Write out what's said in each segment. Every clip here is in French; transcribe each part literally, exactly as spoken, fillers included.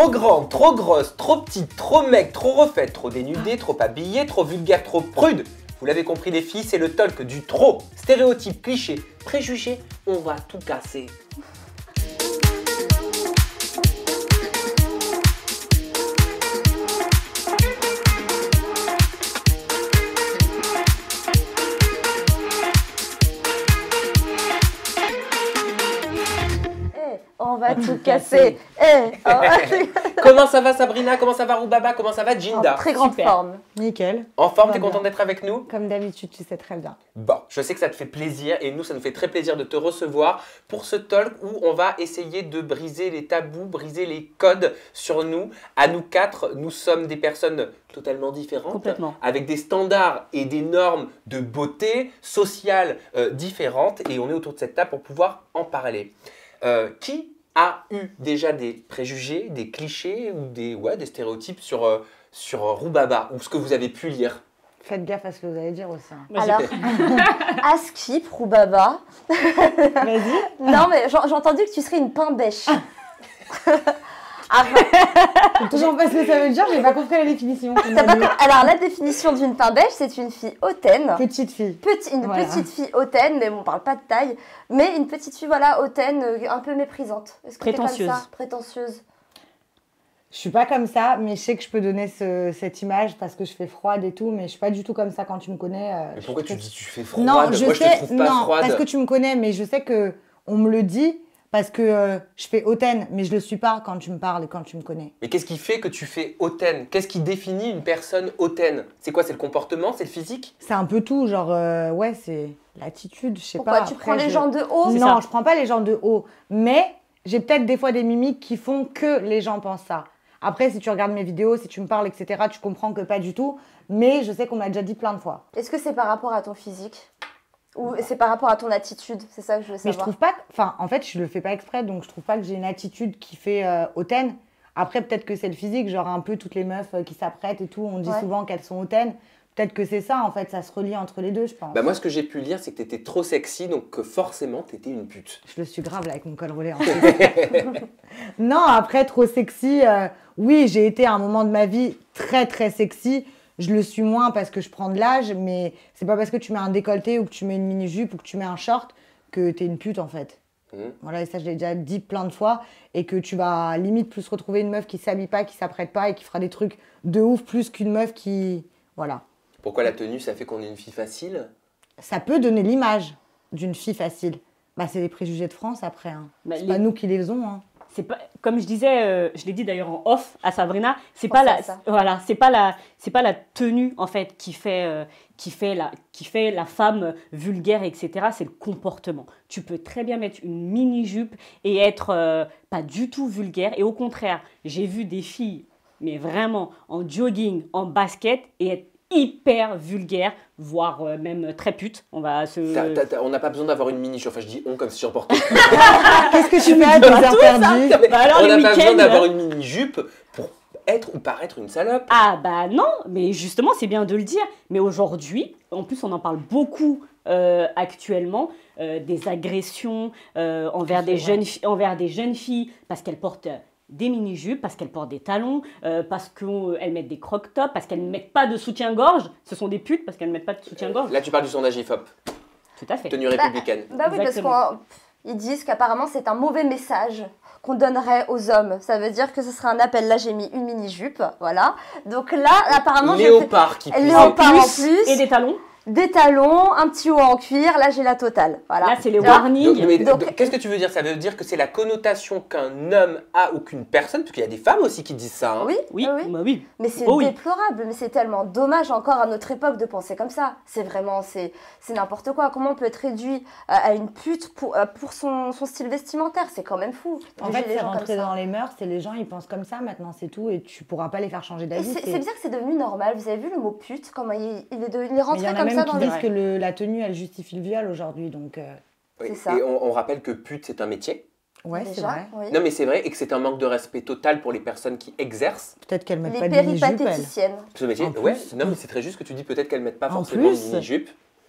Trop grande, trop grosse, trop petite, trop maigre, trop refaite, trop dénudée, trop habillée, trop vulgaire, trop prude. Vous l'avez compris les filles, c'est le talk du trop. Stéréotypes, clichés, préjugés, on va tout casser. On va tout casser. Hey, on va tout... Comment ça va Sabrina? Comment ça va Roubaba? Comment ça va Jinda? En très grande Super. forme. Nickel. En forme, t'es contente d'être avec nous? Comme d'habitude, tu sais très bien. Bon, je sais que ça te fait plaisir et nous, ça nous fait très plaisir de te recevoir pour ce talk où on va essayer de briser les tabous, briser les codes sur nous. À nous quatre, nous sommes des personnes totalement différentes. Complètement. Avec des standards et des normes de beauté sociales euh, différentes et on est autour de cette table pour pouvoir en parler. Euh, qui a eu déjà des préjugés, des clichés ou des, ouais, des stéréotypes sur, euh, sur Roubaba ou ce que vous avez pu lire? Faites gaffe à ce que vous allez dire aussi. Hein. Alors, à skip, Roubaba. Vas-y. Non, mais j'ai entendu que tu serais une pain-bêche. Ah, je ne sais pas ce que ça veut dire, je n'ai pas compris la définition. Alors, la définition d'une pain-bêche, c'est une fille hautaine. Petite fille. Petit, une voilà. petite fille hautaine, mais bon, on ne parle pas de taille. Mais une petite fille, voilà, hautaine, un peu méprisante. Est-ce que Prétentieuse. Comme ça Prétentieuse. Je ne suis pas comme ça, mais je sais que je peux donner ce, cette image parce que je fais froide et tout, mais je ne suis pas du tout comme ça quand tu me connais. Euh, mais pourquoi tu dis que tu fais froide? Non, je Moi, sais, je te trouve pas non, froide. Parce que tu me connais, mais je sais qu'on me le dit. Parce que euh, je fais hautaine, mais je le suis pas quand tu me parles et quand tu me connais. Mais qu'est-ce qui fait que tu fais hautaine? Qu'est-ce qui définit une personne hautaine? C'est quoi? C'est le comportement? C'est le physique? C'est un peu tout, genre, euh, ouais, c'est l'attitude, je sais pas. Pourquoi tu prends les gens de haut? Non, je prends pas les gens de haut, mais j'ai peut-être des fois des mimiques qui font que les gens pensent ça. Après, si tu regardes mes vidéos, si tu me parles, et cetera, tu comprends que pas du tout, mais je sais qu'on m'a déjà dit plein de fois. Est-ce que c'est par rapport à ton physique? Ou c'est par rapport à ton attitude, c'est ça que je veux savoir. Mais je trouve pas, enfin, en fait, je le fais pas exprès, donc je trouve pas que j'ai une attitude qui fait euh, hautaine. Après, peut-être que c'est le physique, genre un peu toutes les meufs qui s'apprêtent et tout, on dit ouais. souvent qu'elles sont hautaines. Peut-être que c'est ça, en fait, ça se relie entre les deux, je pense. Bah moi, ce que j'ai pu lire, c'est que t'étais trop sexy, donc que forcément, t'étais une pute. Je le suis grave, là, avec mon col roulé, en fait. Non, après, trop sexy, euh, oui, j'ai été à un moment de ma vie très, très sexy. Je le suis moins parce que je prends de l'âge, mais c'est pas parce que tu mets un décolleté ou que tu mets une mini-jupe ou que tu mets un short que t'es une pute, en fait. Mmh. Voilà, et ça, je l'ai déjà dit plein de fois. Et que tu vas limite plus retrouver une meuf qui s'habille pas, qui s'apprête pas et qui fera des trucs de ouf plus qu'une meuf qui... Voilà. Pourquoi la tenue, ça fait qu'on est une fille facile? Ça peut donner l'image d'une fille facile. Bah, c'est les préjugés de France, après. Hein. Bah, c'est les... pas nous qui les faisons, hein. C'est pas, comme je disais, euh, je l'ai dit d'ailleurs en off à Sabrina, c'est pas la, voilà, c'est pas la, c'est pas la tenue en fait qui fait, euh, qui fait la, qui fait la femme vulgaire, et cetera. C'est le comportement. Tu peux très bien mettre une mini jupe et être euh, pas du tout vulgaire. Et au contraire, j'ai vu des filles, mais vraiment en jogging, en basket et être hyper vulgaire, voire euh, même très pute. On va se... Ça, t as, t as, on n'a pas besoin d'avoir une mini-jupe. Enfin, je dis on comme si j'en portais. Qu'est-ce que tu m'as dit? On n'a pas besoin d'avoir une mini-jupe pour être ou paraître une salope. Ah bah non, mais justement, c'est bien de le dire. Mais aujourd'hui, en plus, on en parle beaucoup euh, actuellement, euh, des agressions euh, envers, des jeunes envers des jeunes filles parce qu'elles portent... Euh, des mini-jupes, parce qu'elles portent des talons, euh, parce qu'elles euh, mettent des croc-tops, parce qu'elles ne mettent pas de soutien-gorge. Ce sont des putes parce qu'elles ne mettent pas de soutien-gorge. Là, tu parles du sondage I F O P. Tout à fait. Tenue bah, républicaine. Bah oui, Exactement. parce qu'ils disent qu'apparemment, c'est un mauvais message qu'on donnerait aux hommes. Ça veut dire que ce serait un appel. Là, j'ai mis une mini-jupe, voilà. Donc là, apparemment... Léopard qui fait... Léopard en plus. Et des talons. Des talons, un petit haut en cuir, là j'ai la totale. Voilà. Là c'est les warnings. Qu'est-ce que tu veux dire? Ça veut dire que c'est la connotation qu'un homme a ou qu'une personne, parce qu'il y a des femmes aussi qui disent ça. Hein. Oui, oui, oui. Bah oui. Mais c'est oh, déplorable, oui. mais c'est tellement dommage encore à notre époque de penser comme ça. C'est vraiment, c'est n'importe quoi. Comment on peut être réduit à une pute pour, pour son, son style vestimentaire? C'est quand même fou. En fait, c'est rentré dans les mœurs, c'est les gens, ils pensent comme ça maintenant, c'est tout, et tu pourras pas les faire changer d'avis. C'est bizarre que c'est devenu normal. Vous avez vu le mot pute, comment il, il, est, de, il est rentré comme ça? Qui disent que le, la tenue, elle justifie le viol aujourd'hui, donc... Euh... Oui. Ça. Et on, on rappelle que pute, c'est un métier. Ouais, c'est vrai. Oui. Non, mais c'est vrai, et que c'est un manque de respect total pour les personnes qui exercent. Peut-être qu'elles mettent les pas de mini-jupe, elles. Les péripatéticiennes. Ce métier, ouais, non, mais c'est très juste que tu dis peut-être qu'elles mettent pas forcément de mini-jupe.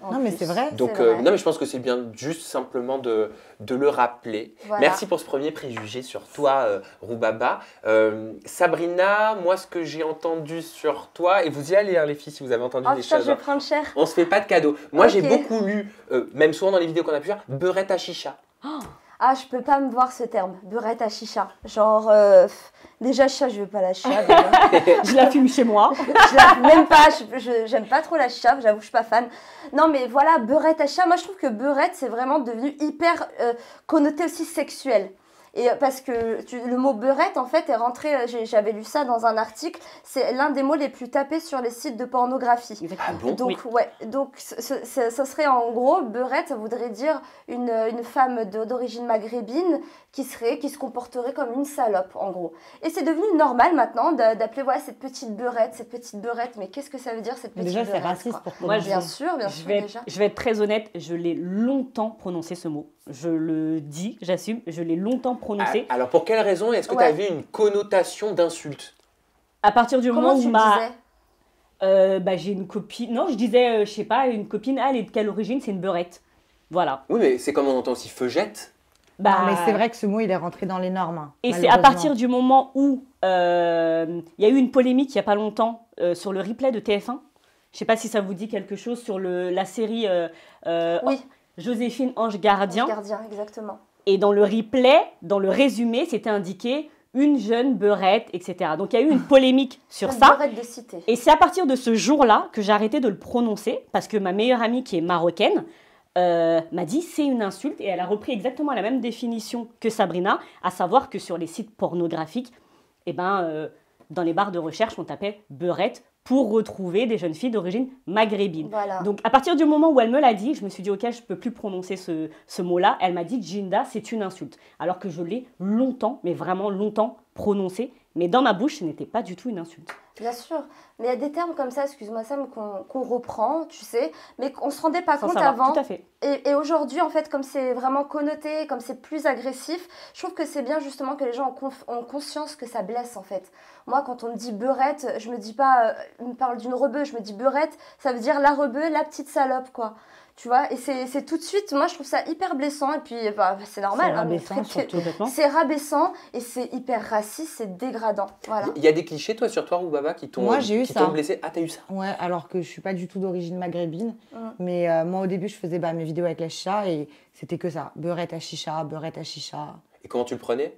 Non mais c'est vrai. Donc euh, vrai. non mais je pense que c'est bien juste simplement de, de le rappeler. Voilà. Merci pour ce premier préjugé sur toi, euh, Roubaba. Euh, Sabrina, moi ce que j'ai entendu sur toi, et vous y allez hein, les filles si vous avez entendu oh, des putain, choses. Je vais prendre cher. On se fait pas de cadeaux. Moi okay. j'ai beaucoup lu, euh, même souvent dans les vidéos qu'on a pu faire, beurette à chicha. Oh. Ah, je peux pas me voir ce terme, beurette à chicha. Genre, euh, déjà, chicha, je veux pas la chicha. Je la fume chez moi. Je la fume même pas, j'aime pas trop la chicha, j'avoue, je suis pas fan. Non, mais voilà, beurette à chicha, moi, je trouve que beurette, c'est vraiment devenu hyper euh, connoté aussi sexuel. Et parce que tu, le mot beurette, en fait, est rentré, j'avais lu ça dans un article, c'est l'un des mots les plus tapés sur les sites de pornographie. Ah bon, donc, oui. ouais, donc ce, ce, ce serait en gros, beurette, ça voudrait dire une, une femme d'origine maghrébine qui, serait, qui se comporterait comme une salope, en gros. Et c'est devenu normal maintenant d'appeler voilà, cette petite beurette, cette petite beurette, mais qu'est-ce que ça veut dire cette petite déjà, beurette? Déjà, c'est raciste pour moi. Bien je, sûr, bien je sûr, vais, déjà. Je vais être très honnête, je l'ai longtemps prononcé ce mot. Je le dis, j'assume, je l'ai longtemps prononcé. Alors, pour quelle raison est-ce que ouais. tu avais une connotation d'insulte? À partir du Comment moment où ma... Euh, bah, j'ai une copine... Non, je disais, euh, je sais pas, une copine, ah, elle est de quelle origine? C'est une beurette. Voilà. Oui, mais c'est comme on entend aussi feugette. Bah, non, mais c'est vrai que ce mot, il est rentré dans les normes. Hein, et c'est à partir du moment où il euh, y a eu une polémique il n'y a pas longtemps euh, sur le replay de T F un. Je sais pas si ça vous dit quelque chose sur le, la série... Euh, euh, oui. Oh, Joséphine Ange-Gardien. Ange-Gardien, exactement. Et dans le replay, dans le résumé, c'était indiqué une jeune beurette, et cetera. Donc il y a eu une polémique sur une ça. Beurette de cité. Et c'est à partir de ce jour-là que j'ai arrêté de le prononcer parce que ma meilleure amie qui est marocaine euh, m'a dit c'est une insulte et elle a repris exactement la même définition que Sabrina, à savoir que sur les sites pornographiques, eh ben, euh, dans les barres de recherche, on tapait beurette pour retrouver des jeunes filles d'origine maghrébine. Voilà. Donc, à partir du moment où elle me l'a dit, je me suis dit, ok, je ne peux plus prononcer ce, ce mot-là. Elle m'a dit, Jinda, c'est une insulte. Alors que je l'ai longtemps, mais vraiment longtemps prononcé. Mais dans ma bouche, ce n'était pas du tout une insulte. Bien sûr. Mais il y a des termes comme ça, excuse-moi Sam, qu'on qu'on reprend, tu sais, mais qu'on ne se rendait pas Sans compte savoir, avant. Tout à fait. Et, et aujourd'hui, en fait, comme c'est vraiment connoté, comme c'est plus agressif, je trouve que c'est bien justement que les gens ont, ont conscience que ça blesse, en fait. Moi, quand on me dit beurette, je me dis pas, on me parle d'une rebeu, je me dis beurette, ça veut dire la rebeu, la petite salope, quoi. Tu vois, et c'est tout de suite, moi je trouve ça hyper blessant, et puis bah, c'est normal. C'est rabaissant, c'est rabaissant, et c'est hyper raciste, c'est dégradant. Voilà. Il y a des clichés, toi, sur toi, Roubaba, qui t'ont blessé. Ah, t'as eu ça? Ouais, alors que je suis pas du tout d'origine maghrébine, mm. mais euh, moi au début je faisais bah, mes vidéos avec la chicha, et c'était que ça, beurette à chicha, beurette à chicha. Et comment tu le prenais?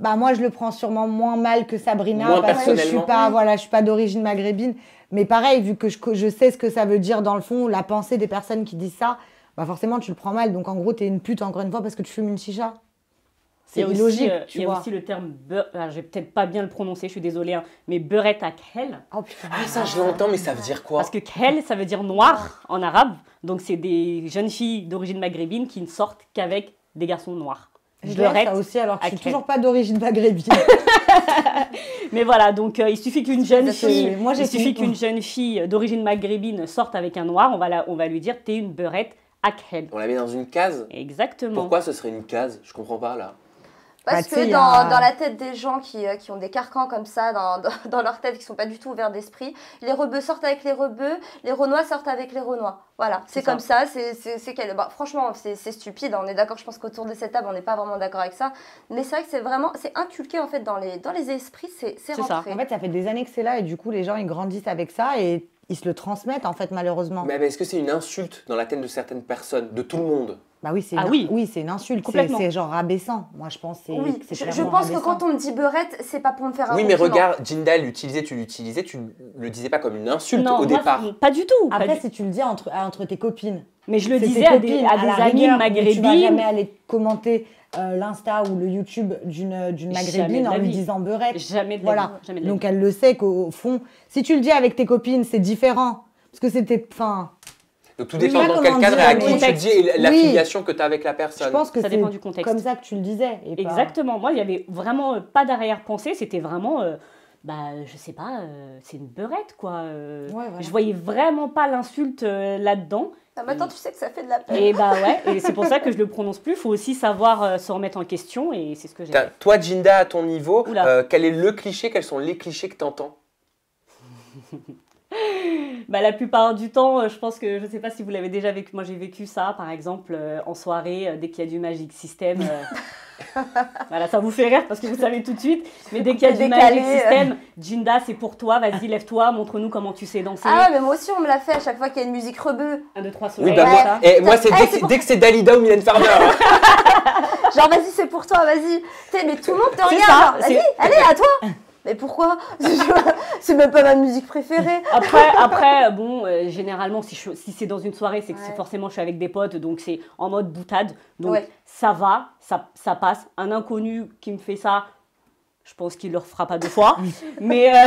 Bah moi je le prends sûrement moins mal que Sabrina moins parce que je suis pas voilà je suis pas d'origine maghrébine, mais pareil vu que je, je sais ce que ça veut dire dans le fond, la pensée des personnes qui disent ça, bah forcément tu le prends mal, donc en gros t'es une pute encore une fois parce que tu fumes une chicha. C'est illogique, euh, tu vois. Il y a vois. aussi le terme beurette, ah, je vais peut-être pas bien le prononcer, je suis désolée, hein, mais beurette à khel. Oh putain. Ah, ça je l'entends, mais ça veut dire quoi? Parce que khel, ça veut dire noir en arabe, donc c'est des jeunes filles d'origine maghrébine qui ne sortent qu'avec des garçons noirs. Je le reste aussi, alors que je suis toujours pas d'origine maghrébine. Mais voilà, donc euh, il suffit qu'une jeune fille, moi, il suffit qu'une jeune fille d'origine maghrébine sorte avec un noir, on va, la, on va lui dire t'es une beurette à khel. On la met dans une case. Exactement. Pourquoi ce serait une case? Je comprends pas là. Parce bah, que dans, a... dans la tête des gens qui, qui ont des carcans comme ça, dans, dans, dans leur tête, qui ne sont pas du tout ouverts d'esprit, les rebeux sortent avec les rebeux, les renois sortent avec les renois. Voilà, c'est comme ça. c'est bah, franchement, c'est stupide, on est d'accord, je pense qu'autour de cette table, on n'est pas vraiment d'accord avec ça. Mais c'est vrai que c'est vraiment, c'est inculqué en fait dans les, dans les esprits, c'est rentré. Ça. En fait, ça fait des années que c'est là et du coup, les gens, ils grandissent avec ça et ils se le transmettent en fait, malheureusement. Mais, mais est-ce que c'est une insulte dans la tête de certaines personnes, de tout le monde? Bah oui, c'est ah oui. oui, c'est une insulte, c'est genre abaissant. Moi, je pense, oui. Je, je pense rabaissant. que quand on me dit beurette, c'est pas pour me faire un Oui, mais regarde, Jinda l'utilisait, tu l'utilisais, tu le disais pas comme une insulte non, au moi, départ. Pas du tout. Après, pas du... si tu le dis entre, entre tes copines. Mais je le disais à des, à des à amis rigueur, maghrébines. Tu vas jamais aller commenter euh, l'Insta ou le YouTube d'une d'une maghrébine en lui disant beurette. Jamais de la vie. Donc, elle le sait qu'au fond, si tu le dis avec tes copines, c'est différent. Parce que c'était... Donc tout dépend dans quel cadre et à qui tu dis l'affiliation que tu as avec la personne. Je pense que ça dépend du contexte. Comme ça que tu le disais. Exactement. Moi, il n'y avait vraiment pas d'arrière-pensée. C'était vraiment, euh, bah, je sais pas, euh, c'est une beurette, quoi. Euh, ouais, voilà. Je voyais vraiment pas l'insulte euh, là-dedans. Ah, maintenant, tu sais que ça fait de la peine. Et bah ouais, et c'est pour ça que je le prononce plus. Il faut aussi savoir euh, se remettre en question et c'est ce que j'ai fait. Toi, Jinda, à ton niveau, euh, quel est le cliché? Quels sont les clichés que tu entends? Bah, la plupart du temps, je pense que, je ne sais pas si vous l'avez déjà vécu, moi j'ai vécu ça, par exemple, euh, en soirée, euh, dès qu'il y a du Magic System. Euh... voilà, ça vous fait rire parce que vous savez tout de suite, mais dès qu'il y a du décalé, Magic System, euh... Jinda, c'est pour toi, vas-y, lève-toi, montre-nous comment tu sais danser. Ah mais moi aussi on me l'a fait à chaque fois qu'il y a une musique rebeu. un, deux, trois, soleil. Oui, bah, ouais. Moi, et moi c'est hey, dès, pour... dès que c'est Dalida ou Mylène Farmer. Hein. Genre, vas-y, c'est pour toi, vas-y. Mais tout le monde te regarde, vas-y, allez, à toi. Mais pourquoi? C'est même pas ma musique préférée. Après, après bon, euh, généralement, si, si c'est dans une soirée, c'est que ouais. forcément je suis avec des potes, donc c'est en mode boutade. Donc ouais. ça va, ça, ça passe. Un inconnu qui me fait ça, je pense qu'il ne le refera pas deux fois. Mais euh,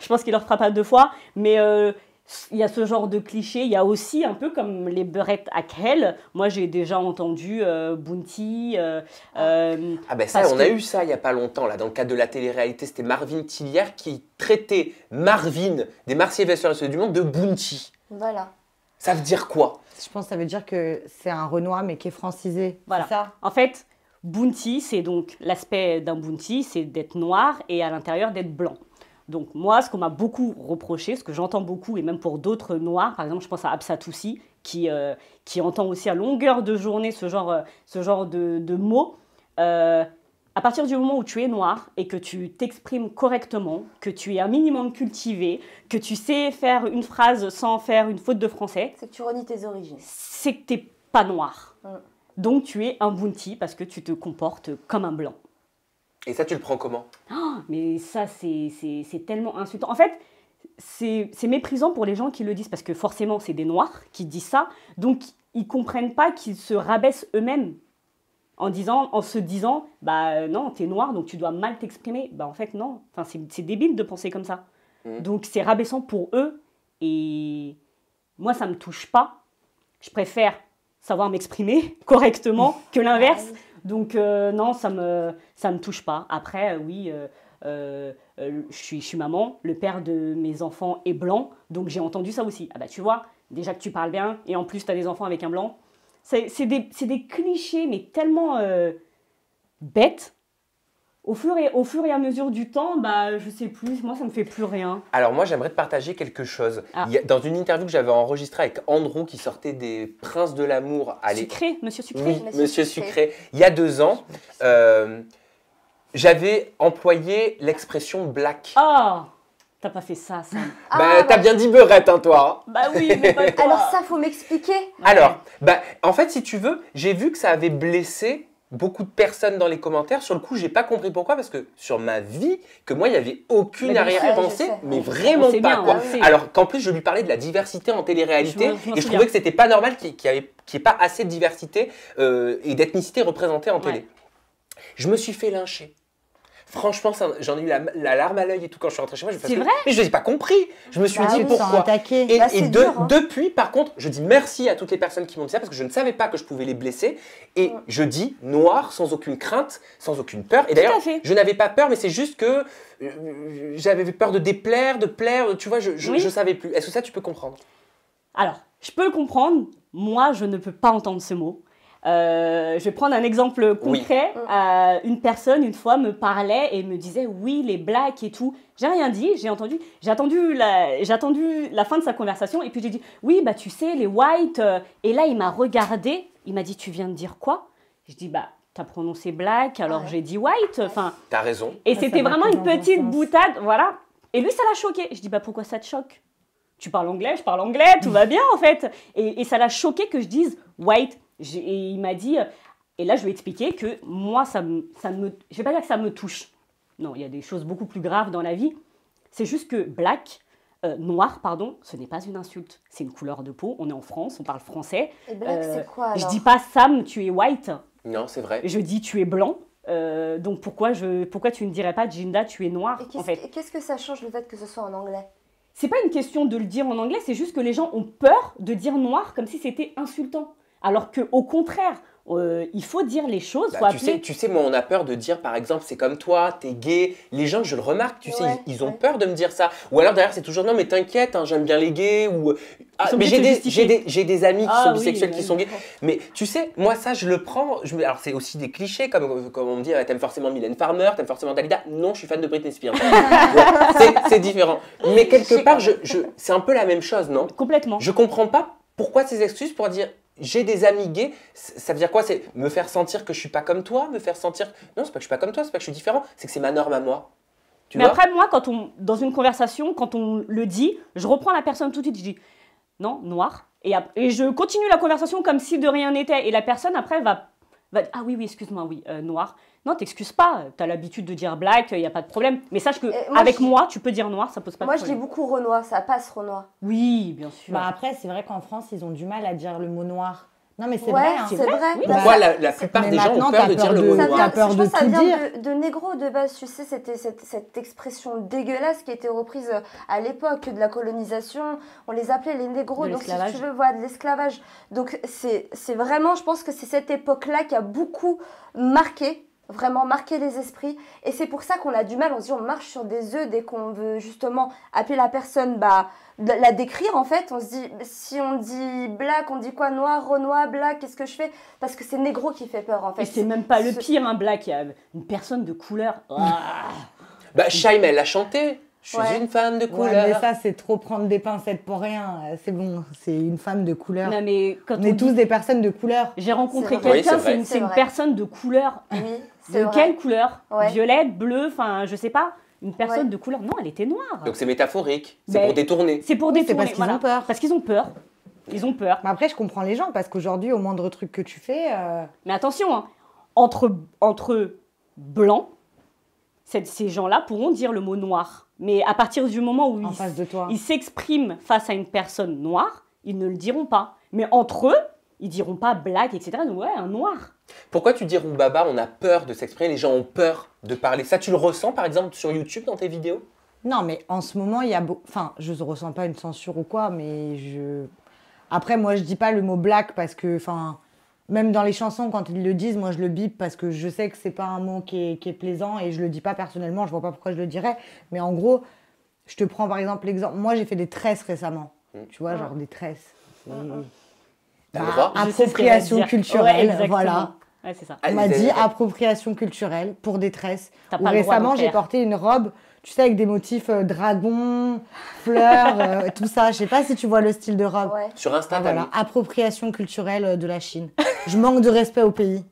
je pense qu'il ne le refera pas deux fois. Mais il euh, y a ce genre de cliché. Il y a aussi un peu comme les beurettes à Kell. Moi, j'ai déjà entendu euh, Bounty. Euh, euh, ah ben ça, on que... a eu ça il n'y a pas longtemps. Là, dans le cadre de la télé-réalité, c'était Marvin Tillier qui traitait Marvin des Marseillais Vesteurs et ceux du monde de Bounty. Voilà. Ça veut dire quoi? Je pense que ça veut dire que c'est un Renoir mais qui est francisé. Voilà. Est ça. En fait, Bounty, c'est donc l'aspect d'un Bounty, c'est d'être noir et à l'intérieur d'être blanc. Donc moi, ce qu'on m'a beaucoup reproché, ce que j'entends beaucoup, et même pour d'autres noirs, par exemple, je pense à Absa Toussi, qui, euh, qui entend aussi à longueur de journée ce genre, euh, ce genre de, de mots. Euh, à partir du moment où tu es noir et que tu t'exprimes correctement, que tu es un minimum cultivé, que tu sais faire une phrase sans faire une faute de français... C'est que tu renies tes origines. C'est que t'es pas noir. Mmh. Donc tu es un bounty parce que tu te comportes comme un blanc. Et ça, tu le prends comment? Oh, mais ça, c'est tellement insultant. En fait, c'est méprisant pour les gens qui le disent, parce que forcément, c'est des Noirs qui disent ça. Donc, ils ne comprennent pas qu'ils se rabaissent eux-mêmes en, disant, en se disant, bah non, t'es Noir, donc tu dois mal t'exprimer. Bah en fait, non. Enfin, c'est débile de penser comme ça. Mmh. Donc, c'est rabaissant pour eux. Et moi, ça ne me touche pas. Je préfère savoir m'exprimer correctement que l'inverse. Donc euh, non, ça me, ça me touche pas. Après, oui, euh, euh, euh, je, suis, je suis maman, le père de mes enfants est blanc, donc j'ai entendu ça aussi. Ah bah tu vois, déjà que tu parles bien, et en plus tu as des enfants avec un blanc. C'est des, des clichés, mais tellement euh, bêtes. Au fur, et, au fur et à mesure du temps, bah, je sais plus, moi ça me fait plus rien. Alors moi j'aimerais te partager quelque chose. Ah. Il y a, dans une interview que j'avais enregistrée avec Andrew qui sortait des Princes de l'Amour. Sucré, Monsieur Sucré. Oui, Monsieur, Monsieur Sucré. Sucré. Il y a deux ans, euh, j'avais employé l'expression black. Oh, t'as pas fait ça, ça. Ah, bah, bah t'as bien dit beurette, hein, toi. Hein. Bah oui, mais pas toi. Alors ça, faut m'expliquer. Ouais. Alors, bah, en fait, si tu veux, j'ai vu que ça avait blessé beaucoup de personnes dans les commentaires. Sur le coup, j'ai pas compris pourquoi, parce que sur ma vie, que moi, il n'y avait aucune arrière-pensée, mais vraiment pas, quoi. Alors qu'en plus, je lui parlais de la diversité en télé-réalité, et je trouvais que c'était pas normal qu'il n'y ait pas assez de diversité euh, et d'ethnicité représentée en télé. Ouais. Je me suis fait lyncher. Franchement, j'en ai eu la, la larme à l'œil et tout quand je suis rentrée chez moi. C'est vrai? Mais je n'ai pas compris. Je me suis bah dit oui, pourquoi. Et, bah, et de, dur, hein. Depuis, par contre, je dis merci à toutes les personnes qui m'ont dit ça parce que je ne savais pas que je pouvais les blesser. Et ouais. Je dis noir sans aucune crainte, sans aucune peur. Et d'ailleurs, je n'avais pas peur, mais c'est juste que euh, j'avais peur de déplaire, de plaire. Tu vois, je ne oui. savais plus. Est-ce que ça, tu peux comprendre? Alors, je peux le comprendre. Moi, je ne peux pas entendre ce mot. Euh, je vais prendre un exemple concret. Oui. Euh, une personne, une fois, me parlait et me disait « oui, les blacks et tout ». J'ai rien dit, j'ai entendu, j'ai attendu la, j'ai attendu la fin de sa conversation et puis j'ai dit « oui, bah tu sais, les whites euh... ». Et là, il m'a regardé, il m'a dit « tu viens de dire quoi ?» Je dis « bah, t'as prononcé black, alors ouais. j'ai dit white enfin, ». T'as raison. Et c'était vraiment une petite boutade, voilà. Et lui, ça l'a choqué. Je dis « bah, pourquoi ça te choque ? Tu parles anglais, je parle anglais, tout va bien en fait ». Et, et ça l'a choqué que je dise « white ». Et il m'a dit, et là je lui ai expliqué que moi, ça me, ça me, je ne vais pas dire que ça me touche. Non, il y a des choses beaucoup plus graves dans la vie. C'est juste que black, euh, noir, pardon, ce n'est pas une insulte. C'est une couleur de peau, on est en France, on parle français. Et black, euh, c'est quoi alors? Je ne dis pas Sam, tu es white. Non, c'est vrai. Je dis tu es blanc. Euh, donc pourquoi, je, pourquoi tu ne dirais pas Jinda, tu es noir en fait? Et qu'est-ce que ça change le fait que ce soit en anglais? C'est pas une question de le dire en anglais, c'est juste que les gens ont peur de dire noir comme si c'était insultant. Alors qu'au contraire, Euh, il faut dire les choses. Bah, faut tu, sais, tu sais, moi, on a peur de dire, par exemple, c'est comme toi, t'es gay. Les gens, je le remarque, tu ouais, sais, ils, ils ont ouais. peur de me dire ça. Ou alors derrière, c'est toujours non, mais t'inquiète, hein, j'aime bien les gays. Ou ah, mais j'ai des, des, des amis qui ah, sont bisexuels, oui, qui oui, sont gays. Mais tu sais, moi, ça, je le prends. Je, alors, c'est aussi des clichés, comme, comme on me dit, ah, t'aimes forcément Mylène Farmer, t'aimes forcément Dalida. Non, je suis fan de Britney Spears. Ouais, c'est différent. Mais quelque part, je, je, c'est un peu la même chose, non? Complètement. Je comprends pas pourquoi ces excuses pour dire. J'ai des amis gays, ça veut dire quoi? C'est me faire sentir que je suis pas comme toi, me faire sentir... Non, c'est pas que je suis pas comme toi, c'est pas que je suis différent, c'est que c'est ma norme à moi. Tu Mais vois après, moi, quand on, dans une conversation, quand on le dit, je reprends la personne tout de suite, je dis « non, noir ». Et je continue la conversation comme si de rien n'était. Et la personne, après, va... va ah oui, oui, excuse-moi, oui, euh, noir. Non, t'excuses pas, t'as l'habitude de dire black, il n'y a pas de problème. Mais sache que euh, moi, avec je... moi, tu peux dire noir, ça pose pas moi, de problème. Moi, je dis beaucoup Renoir, ça passe Renoir. Oui, bien sûr. Bah après, c'est vrai qu'en France, ils ont du mal à dire le mot noir. Non, mais c'est ouais, vrai. Hein. C'est vrai. Oui. Bah, moi, la, la plupart des gens ont peur de dire le mot noir. T'as peur de tout dire. Ça vient de, de négro de base. Tu sais, c'était cette, cette expression dégueulasse qui était reprise à l'époque de la colonisation. On les appelait les négros. Donc, si tu veux, voilà, de l'esclavage. Donc, c'est vraiment, je pense que c'est cette époque-là qui a beaucoup marqué. Vraiment marquer les esprits, et c'est pour ça qu'on a du mal, on se dit on marche sur des œufs dès qu'on veut justement appeler la personne, bah la décrire en fait, on se dit si on dit black, on dit quoi, noir, renoir, black, qu'est-ce que je fais? Parce que c'est négro qui fait peur en fait. Et c'est même pas le pire un hein, black, il y a une personne de couleur. Ah. Bah Shaïm elle a chanté. Je suis ouais. une femme de couleur. Ouais, mais ça, c'est trop prendre des pincettes pour rien. C'est bon, c'est une femme de couleur. Non, mais quand on, on est dit... tous des personnes de couleur. J'ai rencontré quelqu'un, c'est une, une personne de couleur. Oui, de vrai. Quelle couleur ouais. Violette, bleue, enfin, je sais pas. Une personne ouais. de couleur. Non, elle était noire. Donc c'est métaphorique. C'est pour détourner. C'est pour détourner. C'est parce voilà. qu'ils ont peur. Parce qu'ils ont peur. Ils ont peur. Mais après, je comprends les gens parce qu'aujourd'hui, au moindre truc que tu fais. Euh... Mais attention, hein, entre, entre blancs, ces gens-là pourront dire le mot noir. Mais à partir du moment où ils s'expriment face à une personne noire, ils ne le diront pas. Mais entre eux, ils diront pas black, et cetera. Donc ouais, un noir. Pourquoi tu dis Roubaba, on a peur de s'exprimer, les gens ont peur de parler. Ça, tu le ressens par exemple sur YouTube dans tes vidéos? Non, mais en ce moment, il y a... Beau... Enfin, je ne ressens pas une censure ou quoi, mais je... Après, moi, je dis pas le mot black parce que... Enfin, même dans les chansons, quand ils le disent, moi je le bip parce que je sais que c'est pas un mot qui est, qui est plaisant et je le dis pas personnellement, je vois pas pourquoi je le dirais. Mais en gros, je te prends par exemple l'exemple. Moi j'ai fait des tresses récemment, mmh. tu vois, ah. genre des tresses. Mmh. Mmh. Bah, appropriation culturelle, ouais, voilà. Ouais, ça. On m'a dit appropriation culturelle pour des tresses. Ou récemment j'ai porté une robe, tu sais, avec des motifs euh, dragons, fleurs, euh, tout ça. Je sais pas si tu vois le style de robe. Ouais. Sur Insta, voilà. Appropriation culturelle de la Chine. Je manque de respect au pays.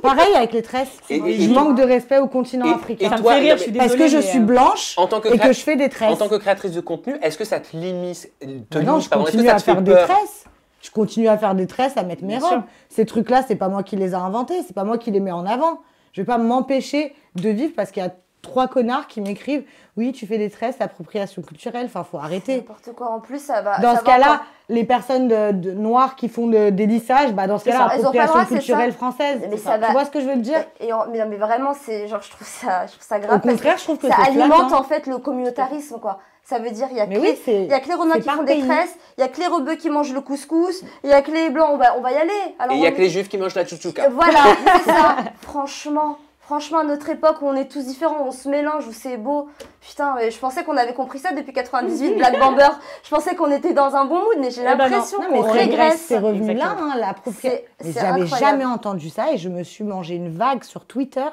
Pareil avec les tresses. Et, et, je et, manque et, de respect au continent et, africain. Et ça toi, me fait rire, je suis désolée, parce que je suis blanche en tant que et que je fais des tresses. En tant que créatrice de contenu, est-ce que ça te limite te Non, limite, je continue à faire des tresses. Je continue à faire des tresses, à mettre mes Bien robes. Sûr. Ces trucs-là, c'est pas moi qui les a inventés, c'est pas moi qui les mets en avant. Je vais pas m'empêcher de vivre parce qu'il y a trois connards qui m'écrivent « Oui, tu fais des tresses, appropriation culturelle. » Enfin, faut arrêter. N'importe quoi. En plus, ça va... Dans ça ce cas-là, les personnes de, de, noires qui font de, des lissages, bah dans ce cas-là, appropriation droit, culturelle française. Mais ça va... Tu vois ce que je veux te dire? Et en, mais, mais vraiment, genre, je, trouve ça, je trouve ça grave. Au contraire, je trouve que ça alimente flat, en fait le communautarisme, quoi. Ça veut dire, il y a que oui, les Renois qui font des tresses, il y a que les Rebeux qui mangent le couscous, il y a que les Blancs, on va, on va y aller. Alors, et il y a on... que les Juifs qui mangent la tchoutchouka. Voilà, c'est ça. Franchement... Franchement, à notre époque, où on est tous différents, on se mélange, où c'est beau. Putain, je pensais qu'on avait compris ça depuis quatre-vingt-dix-huit, Black Bumber. Je pensais qu'on était dans un bon mood, mais j'ai l'impression qu'on régresse. C'est revenu là, hein, la propriété. J'avais jamais entendu ça et je me suis mangé une vague sur Twitter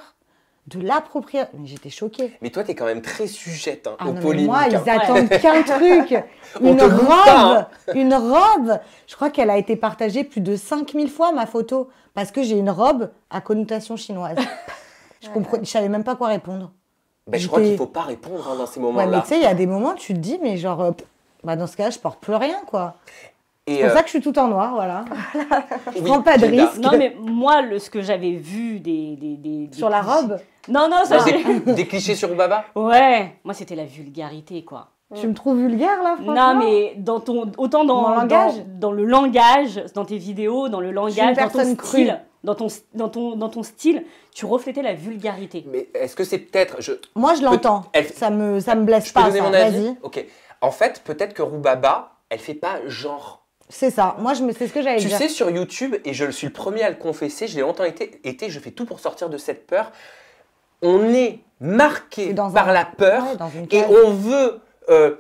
de l'appropriation. Mais j'étais choquée. Mais toi, t'es quand même très sujette hein, ah, aux non, polémiques. Moi, ils ouais. attendent qu'un truc. Une robe, pas, hein. une robe. Je crois qu'elle a été partagée plus de cinq mille fois, ma photo, parce que j'ai une robe à connotation chinoise. Je ne savais même pas quoi répondre. Ben, je crois qu'il ne faut pas répondre hein, dans ces moments-là. Ouais, mais tu sais, il y a des moments où tu te dis, mais genre, euh, bah, dans ce cas-là, je ne porte plus rien, quoi. C'est pour euh... ça que je suis tout en noir, voilà. voilà. Je ne prends pas de risque. Non, mais moi, le, ce que j'avais vu des, des, des, des... Sur la robe? Non, non, ça... Des, des clichés sur Roubaba? Ouais, moi, c'était la vulgarité, quoi. Tu me trouves vulgaire, là, franchement? Non, mais dans ton, autant dans, dans, langage. Dans, dans le langage, dans tes vidéos, dans le langage, dans ton style. Crue. Dans ton, dans, ton, dans ton style, tu reflétais la vulgarité. Mais est-ce que c'est peut-être... Je... Moi, je l'entends. Elle... Ça me, ça me blesse je pas. Je peux donner ça. Mon avis? Ok. En fait, peut-être que Roubaba, elle fait pas genre. C'est ça. Moi, je me... c'est ce que j'allais dire. Tu sais, sur YouTube, et je le suis le premier à le confesser, je l'ai longtemps été, été, je fais tout pour sortir de cette peur. On est marqué dans par un... la peur ouais, et on veut euh,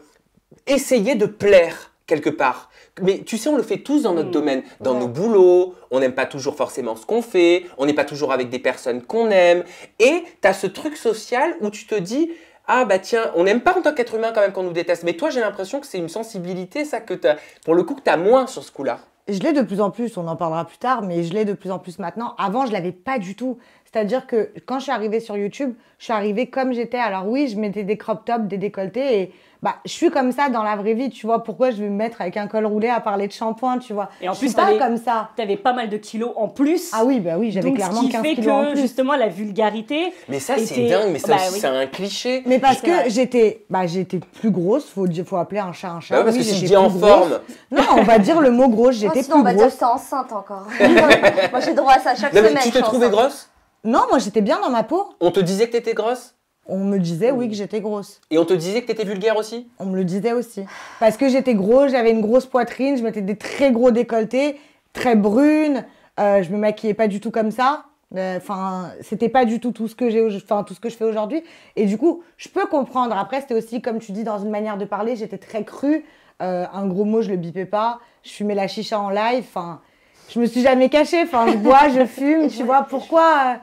essayer de plaire quelque part. Mais tu sais, on le fait tous dans notre mmh. domaine, dans ouais. nos boulots, on n'aime pas toujours forcément ce qu'on fait, on n'est pas toujours avec des personnes qu'on aime. Et tu as ce truc social où tu te dis... Ah bah tiens, on n'aime pas en tant qu'être humain quand même qu'on nous déteste. Mais toi, j'ai l'impression que c'est une sensibilité, ça, que t'as, pour le coup, que tu as moins sur ce coup-là. Je l'ai de plus en plus, on en parlera plus tard, mais je l'ai de plus en plus maintenant. Avant, je ne l'avais pas du tout. C'est-à-dire que quand je suis arrivée sur YouTube, je suis arrivée comme j'étais. Alors oui, je mettais des crop tops, des décolletés et bah, je suis comme ça dans la vraie vie, tu vois. Pourquoi je vais me mettre avec un col roulé à parler de shampoing, tu vois. Et en je plus, suis pas comme ça. Tu avais pas mal de kilos en plus. Ah oui, bah oui, j'avais clairement quinze kilos en plus. Ce qui fait que justement la vulgarité. Mais ça, c'est dingue, mais ça bah, aussi, oui. c'est un cliché. Mais parce que j'étais bah, j'étais plus grosse, il faut, faut appeler un chat un chat. Bah, oui, parce oui, que si je dis en forme. Non, on va dire le mot grosse, j'étais plus grosse. On va dire ça enceinte encore. Moi, j'ai droit à ça chaque semaine. Tu t'es trouvée grosse? Non, moi j'étais bien dans ma peau. On te disait que t'étais grosse? On me disait oui que j'étais grosse. Et on te disait que t'étais vulgaire aussi? On me le disait aussi. Parce que j'étais grosse, j'avais une grosse poitrine, je mettais des très gros décolletés, très brunes, euh, je me maquillais pas du tout comme ça. Enfin, euh, c'était pas du tout tout ce que j'ai, enfin tout ce que je fais aujourd'hui. Et du coup, je peux comprendre. Après, c'était aussi comme tu dis dans une manière de parler, j'étais très crue. Euh, un gros mot, je le bipais pas. Je fumais la chicha en live. Enfin, je me suis jamais cachée. Enfin, je bois, je fume. Tu vois pourquoi? Euh,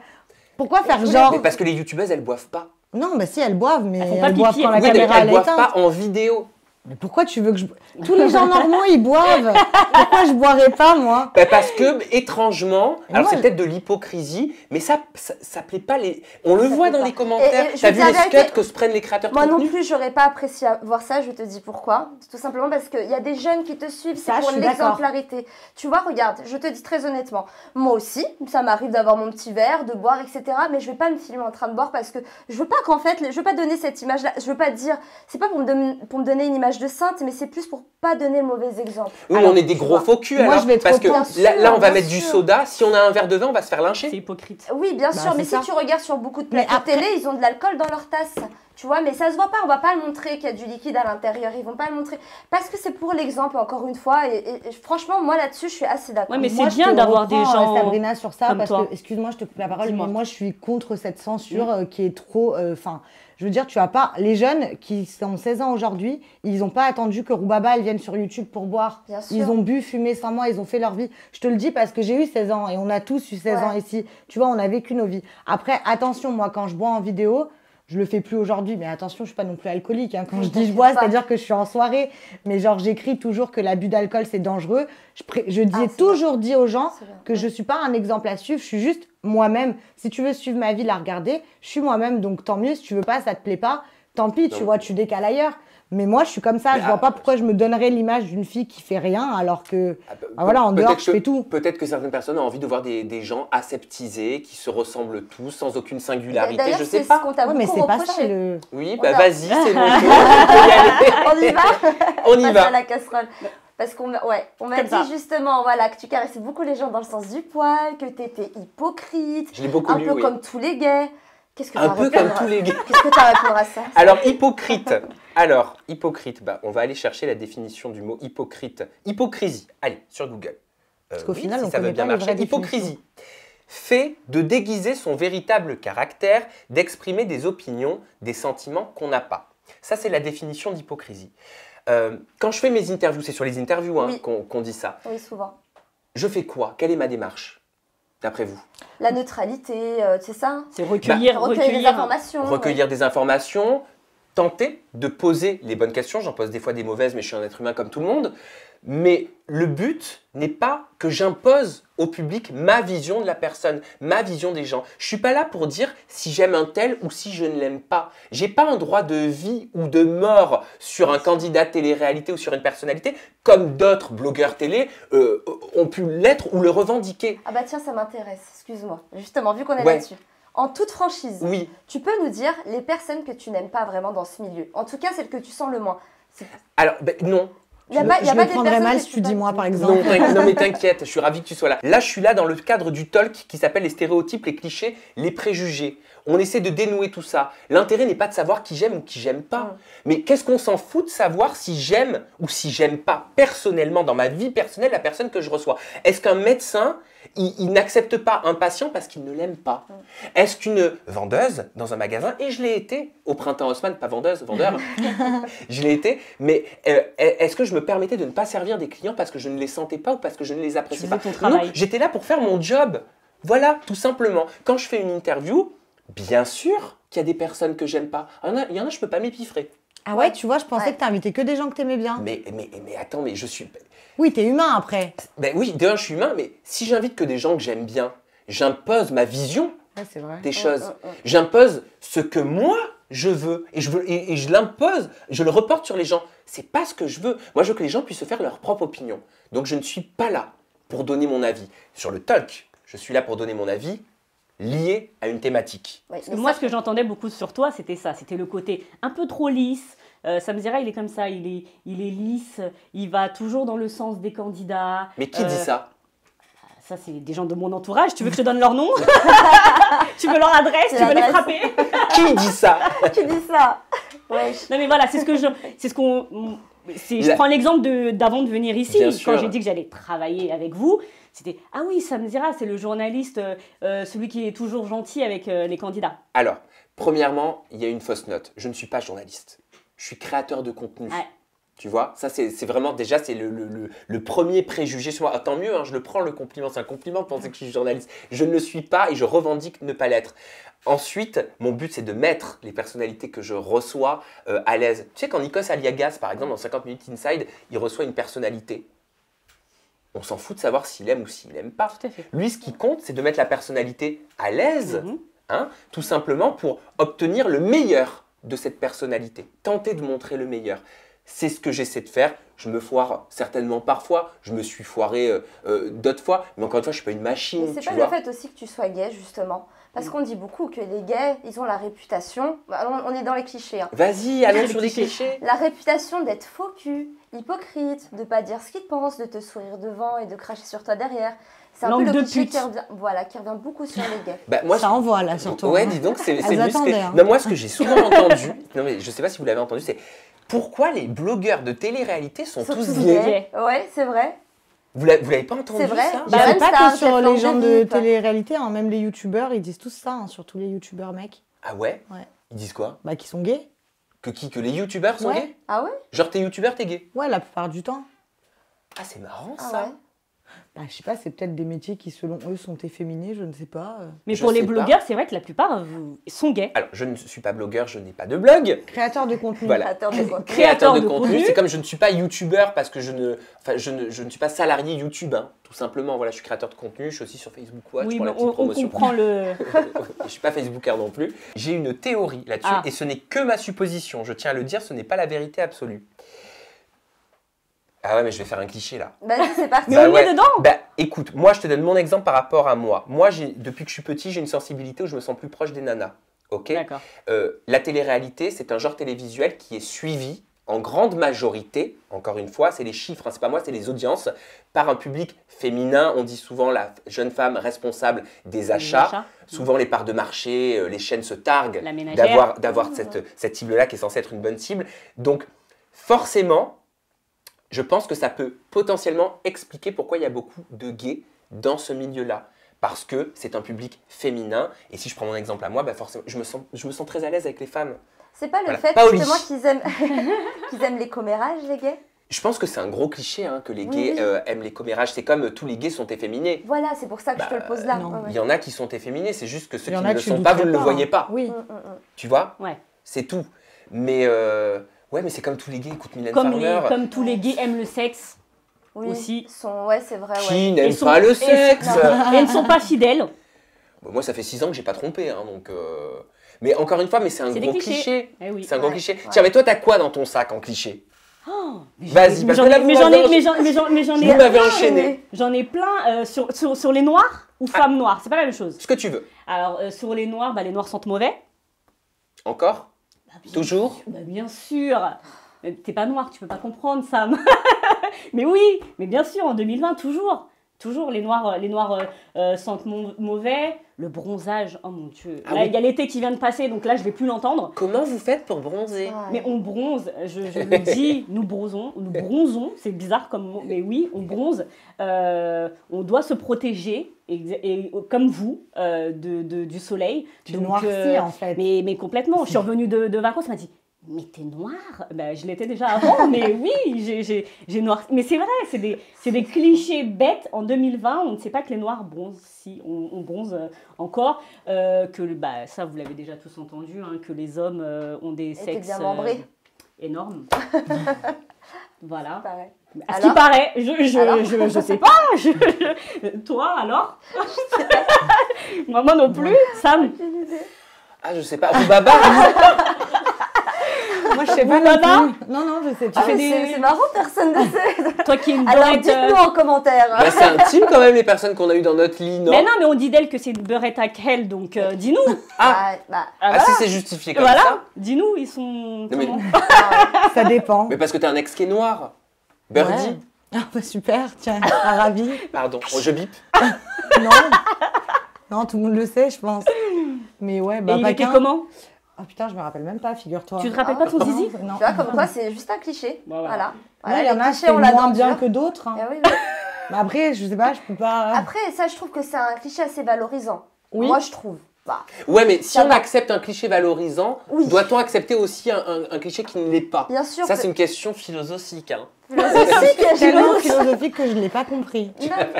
Pourquoi faire genre? Mais parce que les youtubeuses, elles boivent pas. Non, mais bah si, elles boivent, mais elles, elles boivent pipi, quand elles la oui, caméra est éteinte. Elles boivent pas en vidéo. Mais pourquoi tu veux que je... Tous les gens normaux, ils boivent. Pourquoi je boirais pas, moi? Bah parce que, étrangement, et alors c'est je... peut-être de l'hypocrisie, mais ça, ça, ça plaît pas les... On le ça voit dans pas. Les commentaires. T'as vu les scuds que se prennent les créateurs de contenu? Moi non plus, j'aurais pas apprécié voir ça, je te dis pourquoi. Tout simplement parce qu'il y a des jeunes qui te suivent, c'est pour l'exemplarité. Tu vois, regarde, je te dis très honnêtement, moi aussi, ça m'arrive d'avoir mon petit verre, de boire, et cetera. Mais je vais pas me filmer en train de boire parce que je veux pas qu'en fait, je veux pas donner cette image-là, je veux pas dire, c'est pas pour me, don... pour me donner une image de sainte, mais c'est plus pour pas donner le mauvais exemple. Oui, alors, on est des gros faux culs, alors, je vais parce que sûr, là, là, on va mettre sûr. Du soda. Si on a un verre de vin, on va se faire lyncher. C'est hypocrite. Oui, bien bah, sûr, mais ça. Si tu regardes sur beaucoup de plateaux après... télé, ils ont de l'alcool dans leur tasse. Tu vois, mais ça se voit pas, on va pas le montrer qu'il y a du liquide à l'intérieur, ils vont pas le montrer. Parce que c'est pour l'exemple, encore une fois, et, et, et franchement, moi là-dessus, je suis assez d'accord. Ouais, mais c'est bien d'avoir des gens Sabrina, sur ça, comme parce toi. Que, excuse-moi, je te coupe la parole, mais moi, je suis contre cette censure oui. euh, qui est trop... Enfin, euh, je veux dire, tu as pas... Les jeunes qui sont seize ans aujourd'hui, ils ont pas attendu que Roubaba, ils viennent sur YouTube pour boire. Bien sûr. Ils ont bu, fumé sans moi, ils ont fait leur vie. Je te le dis parce que j'ai eu seize ans, et on a tous eu seize ouais. ans ici. Tu vois, on a vécu nos vies. Après, attention, moi, quand je bois en vidéo... Je le fais plus aujourd'hui, mais attention, je suis pas non plus alcoolique. Hein. Quand je dis je bois, c'est-à-dire que je suis en soirée. Mais genre, j'écris toujours que l'abus d'alcool, c'est dangereux. Je, je dis, ah, toujours dit aux gens que je suis pas un exemple à suivre. Je suis juste moi-même. Si tu veux suivre ma vie, la regarder, je suis moi-même. Donc, tant mieux. Si tu veux pas, ça te plaît pas. Tant pis, tu vois, tu décales ailleurs. Mais moi, je suis comme ça. Mais je vois ah, pas pourquoi je me donnerais l'image d'une fille qui fait rien alors que, ah, bah, ah, voilà, en dehors, que, je fais tout. Peut-être que certaines personnes ont envie de voir des, des gens aseptisés, qui se ressemblent tous, sans aucune singularité. Je sais pas. Ce ouais, mais c'est pas ça. Le... Oui, bah vas-y, c'est mon tour. On y va. On y va. À la casserole. Parce qu'on ouais, on m'a dit ça. Justement voilà, que tu caressais beaucoup les gens dans le sens du poil, que tu étais hypocrite, je beaucoup un lu, peu oui. comme tous les gays. Qu'est-ce que tu as répondu à ça ? Un peu comme tous les gays. Qu'est-ce que tu as répondu à ça ? Alors, hypocrite. Alors, hypocrite, bah, on va aller chercher la définition du mot hypocrite. Hypocrisie. Allez, sur Google. Euh, Parce qu'au oui, final, si on ça veut bien marcher. Hypocrisie. Fait de déguiser son véritable caractère, d'exprimer des opinions, des sentiments qu'on n'a pas. Ça, c'est la définition d'hypocrisie. Euh, quand je fais mes interviews, c'est sur les interviews hein, oui. qu'on qu'on dit ça. Oui, souvent. Je fais quoi? Quelle est ma démarche ? D'après vous? La neutralité, euh, c'est ça? C'est recueillir, bah, recueillir, recueillir des informations. Recueillir ouais. des informations, tenter de poser les bonnes questions. J'en pose des fois des mauvaises, mais je suis un être humain comme tout le monde. Mais le but n'est pas que j'impose au public ma vision de la personne, ma vision des gens. Je ne suis pas là pour dire si j'aime un tel ou si je ne l'aime pas. Je n'ai pas un droit de vie ou de mort sur un candidat télé-réalité ou sur une personnalité comme d'autres blogueurs télé euh, ont pu l'être ou le revendiquer. Ah bah tiens, ça m'intéresse, excuse-moi. Justement, vu qu'on est ouais. là-dessus. En toute franchise, oui. tu peux nous dire les personnes que tu n'aimes pas vraiment dans ce milieu. En tout cas, celles que tu sens le moins. Alors, bah, non. Y a je pas, y a je pas me prendrais mal si tu dis moi, par exemple. Non, non mais t'inquiète, je suis ravi que tu sois là. Là, je suis là dans le cadre du talk qui s'appelle les stéréotypes, les clichés, les préjugés. On essaie de dénouer tout ça. L'intérêt n'est pas de savoir qui j'aime ou qui j'aime pas. Mais qu'est-ce qu'on s'en fout de savoir si j'aime ou si j'aime pas personnellement, dans ma vie personnelle, la personne que je reçois? Est-ce qu'un médecin, il, il n'accepte pas un patient parce qu'il ne l'aime pas? Est-ce qu'une vendeuse dans un magasin, et je l'ai été, au printemps Haussmann, pas vendeuse, vendeur, je l'ai été, mais euh, est-ce que je me permettais de ne pas servir des clients parce que je ne les sentais pas ou parce que je ne les appréciais pas? Non, j'étais là pour faire mon job. Voilà, tout simplement. Quand je fais une interview, bien sûr qu'il y a des personnes que j'aime pas. Il y en a, il y en a je peux pas m'épiffrer. Ah ouais, tu vois, je pensais ouais. que t'invitais que des gens que t'aimais bien. Mais, mais, mais attends, mais je suis... Oui, t'es humain après. Ben oui, d'un, je suis humain, mais si j'invite que des gens que j'aime bien, j'impose ma vision ouais, c'est vrai. des choses. Oh, oh, oh. J'impose ce que moi, je veux. Et je, veux, et, et je l'impose, je le reporte sur les gens. C'est pas ce que je veux. Moi, je veux que les gens puissent se faire leur propre opinion. Donc, je ne suis pas là pour donner mon avis. Sur le talk, je suis là pour donner mon avis lié à une thématique. Ouais, moi, ça, ce que j'entendais beaucoup sur toi, c'était ça, c'était le côté un peu trop lisse. Euh, Sam Zirah, il est comme ça, il est, il est lisse, il va toujours dans le sens des candidats. Mais qui euh... dit ça? Ça, c'est des gens de mon entourage. Tu veux que je te donne leur nom? Tu veux leur adresse? Tu veux les frapper? Qui dit ça? Qui dit ça? Ouais. Non, mais voilà, c'est ce que je... C'est ce qu'on... Je prends l'exemple de, d'avant de venir ici. Bien sûr. Quand j'ai dit que j'allais travailler avec vous, c'était « Ah oui, Sam Zirah, c'est le journaliste, euh, celui qui est toujours gentil avec euh, les candidats. » Alors, premièrement, il y a une fausse note. Je ne suis pas journaliste. Je suis créateur de contenu. Ouais. Tu vois, ça c'est vraiment déjà c'est le, le, le, le premier préjugé sur moi. Ah, tant mieux, hein, je le prends le compliment, c'est un compliment de penser que je suis journaliste. Je ne le suis pas et je revendique ne pas l'être. Ensuite, mon but c'est de mettre les personnalités que je reçois euh, à l'aise. Tu sais quand Nikos Aliagas par exemple dans cinquante minutes inside, il reçoit une personnalité. On s'en fout de savoir s'il aime ou s'il n'aime pas. Tout à fait. Lui ce qui compte c'est de mettre la personnalité à l'aise, mmh. hein, tout simplement pour obtenir le meilleur de cette personnalité. Tenter de montrer le meilleur. C'est ce que j'essaie de faire. Je me foire certainement parfois. Je me suis foiré euh, euh, d'autres fois. Mais encore une fois, je ne suis pas une machine. Mais c'est pas vois. le fait aussi que tu sois gay, justement. Parce mmh. qu'on dit beaucoup que les gays, ils ont la réputation. On, on est dans les clichés. Hein. Vas-y, allons sur les clichés. La réputation d'être faux cul, hypocrite, de ne pas dire ce qu'ils pensent, de te sourire devant et de cracher sur toi derrière. C'est un Langue peu le cliché qui revient, voilà, qui revient beaucoup sur les gays. Bah, moi, ça je... envoie là, surtout. Ouais, dis donc, c'est musclé. Hein. Non, moi, ce que j'ai souvent entendu, non, mais je ne sais pas si vous l'avez entendu, c'est... Pourquoi les blogueurs de télé-réalité sont, sont tous gays? Ouais, c'est vrai. Vous l'avez pas entendu ça? C'est vrai. Bah, même pas que sur les gens de télé-réalité, hein, même les youtubeurs, ils disent tous ça, hein, surtout les youtubeurs mecs. Ah ouais? Ouais. Ils disent quoi? Bah qu'ils sont gays. Que qui? Que les youtubeurs sont ouais. gays? Ah ouais? Genre t'es youtubeur, t'es gay? Ouais, la plupart du temps. Ah c'est marrant ça. Ah ouais. Bah, je sais pas, c'est peut-être des métiers qui, selon eux, sont efféminés, je ne sais pas. Mais je pour les blogueurs, c'est vrai que la plupart vous, sont gays. Alors, je ne suis pas blogueur, je n'ai pas de blog. Créateur de contenu. Voilà. Créateur de contenu. Créateur de, de contenu, c'est comme je ne suis pas youtubeur parce que je ne, enfin, je ne, je ne suis pas salarié YouTube, hein, tout simplement. Voilà, je suis créateur de contenu, je suis aussi sur Facebook Watch oui, pour la petite on, promotion. Oui, on comprend le... Je ne suis pas Facebooker non plus. J'ai une théorie là-dessus ah. et ce n'est que ma supposition. Je tiens à le dire, ce n'est pas la vérité absolue. Ah ouais, mais je vais faire un cliché, là. Bah oui, c'est parti. Bah, ouais. dedans. Bah, écoute, moi, je te donne mon exemple par rapport à moi. Moi, depuis que je suis petit, j'ai une sensibilité où je me sens plus proche des nanas. OK. D'accord. Euh, la télé-réalité, c'est un genre télévisuel qui est suivi en grande majorité, encore une fois, c'est les chiffres, hein, c'est pas moi, c'est les audiences, par un public féminin. On dit souvent la jeune femme responsable des achats. Des achats. Souvent, les parts de marché, euh, les chaînes se targuent d'avoir d'avoir mmh. cette, cette cible-là qui est censée être une bonne cible. Donc, forcément... Je pense que ça peut potentiellement expliquer pourquoi il y a beaucoup de gays dans ce milieu-là. Parce que c'est un public féminin. Et si je prends mon exemple à moi, bah forcément, je, me sens, je me sens très à l'aise avec les femmes. C'est pas le voilà. fait pas justement qu'ils aiment, qu'ils aiment les commérages, les gays? Je pense que c'est un gros cliché hein, que les gays oui. euh, aiment les commérages. C'est comme euh, tous les gays sont efféminés. Voilà, c'est pour ça que bah, je te le pose là. Il ouais. y en a qui sont efféminés, c'est juste que ceux qui ne le sont pas, vous ne le voyez pas. Oui. Tu vois ouais. C'est tout. Mais... Euh, ouais, mais c'est comme tous les gays, écoute Mylène Farmer. Comme tous les gays aiment le sexe oui. aussi. Sont, ouais, c'est vrai. Ouais. Qui n'aiment pas le sexe? Et ne sont pas fidèles. Bon, moi, ça fait six ans que j'ai pas trompé. Hein, donc, euh... Mais encore une fois, mais c'est un gros cliché. cliché. Eh oui. C'est un ouais, gros cliché. Ouais. Tiens, mais toi, t'as quoi dans ton sac en cliché? Oh, vas-y, parce que là, vous m'avez enchaîné. J'en ai plein euh, sur, sur, sur les noirs ou ah. femmes noires. C'est pas la même chose. Ce que tu veux. Alors, euh, sur les noirs, bah, les noirs sentent mauvais. Encore? Bien Toujours bien, bah Bien sûr. T'es pas noir, tu peux pas comprendre, Sam. Mais oui, mais bien sûr, en deux mille vingt, toujours. Toujours, les noirs, les noirs euh, sentent mauvais. Le bronzage, oh mon Dieu. Ah là, il oui. y a l'été qui vient de passer, donc là, je ne vais plus l'entendre. Comment vous faites pour bronzer? ah, Mais on bronze, je, je le dis, nous bronzons, nous bronzons. C'est bizarre comme mot, mais oui, on bronze. Euh, on doit se protéger, et, et, comme vous, euh, de, de, du soleil. Tu noircis, euh, en fait. Mais, mais complètement. Je suis revenue de, de vacances, on m'a dit... Mais t'es noire? Ben, je l'étais déjà avant, mais oui, j'ai noir. Mais c'est vrai, c'est des, des clichés bêtes. En deux mille vingt, on ne sait pas que les noirs bronzent, si on, on bronze encore. Euh, que bah, ça, vous l'avez déjà tous entendu, hein, que les hommes euh, ont des sexes euh, énormes. Voilà. À ce qui paraît, je ne sais pas. Je, je... Toi, alors? Maman non plus, Sam? Ah, je sais pas. Roubaba. Moi, je sais pas. Roubaba. Non, non, je sais pas. Ah, c'est des... marrant, personne ne sait. Toi qui es une blonde. Alors, dites-nous en commentaire. Bah, c'est intime quand même, les personnes qu'on a eues dans notre lit, non? Mais non, mais on dit d'elle que c'est une beurette à quel, donc euh, dis-nous. Ah, ah, bah, ah voilà. Si c'est justifié comme voilà. ça. Dis-nous, ils sont. Mais... ça dépend. Mais parce que t'as un ex qui est noir. Birdie. Ouais. Ah, bah super, tiens, ravi. Pardon, oh, je bip. Non. Non, tout le monde le sait, je pense. Mais ouais, bah. Et il était comment? Ah oh putain, je me rappelle même pas, figure-toi. Tu te rappelles ah, pas ton zizi? Non. Tu vois, comme quoi, c'est juste un cliché. Bah, ouais. Voilà. Voilà. Il y en a qui on l'a moins bien que d'autres. Hein. Eh oui, oui. Mais après, je sais pas, je peux pas... Après, ça, je trouve que c'est un cliché assez valorisant. Oui. Moi, je trouve. Bah, ouais, mais si on va... accepte un cliché valorisant, oui. doit-on accepter aussi un, un, un cliché qui ne l'est pas? Bien sûr. Ça, c'est que... une question philosophique. Hein. Philosophique, tellement philosophique que je ne l'ai pas compris.